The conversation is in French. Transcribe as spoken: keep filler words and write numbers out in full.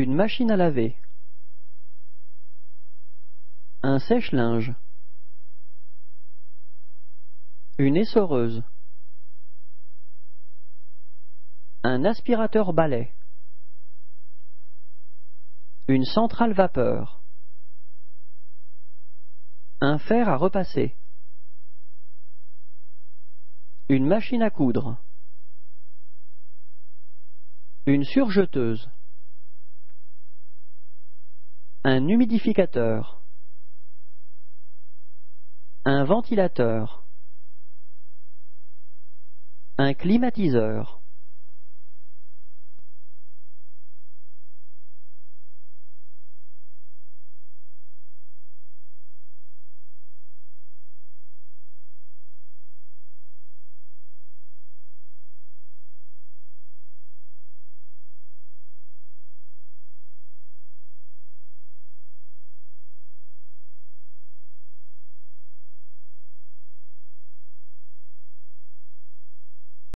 Une machine à laver. Un sèche-linge. Une essoreuse. Un aspirateur balai. Une centrale vapeur. Un fer à repasser. Une machine à coudre. Une surjeteuse. Un humidificateur. Un ventilateur. Un climatiseur.